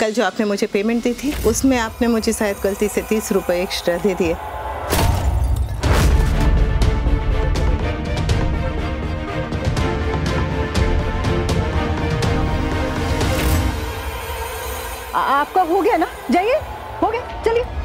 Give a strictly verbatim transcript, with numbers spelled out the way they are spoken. कल जो आपने मुझे पेमेंट दी थी उसमें आपने मुझे शायद गलती से तीस रुपये एक्स्ट्रा दे दिए। आपका हो गया ना? जाइए, हो गया, चलिए।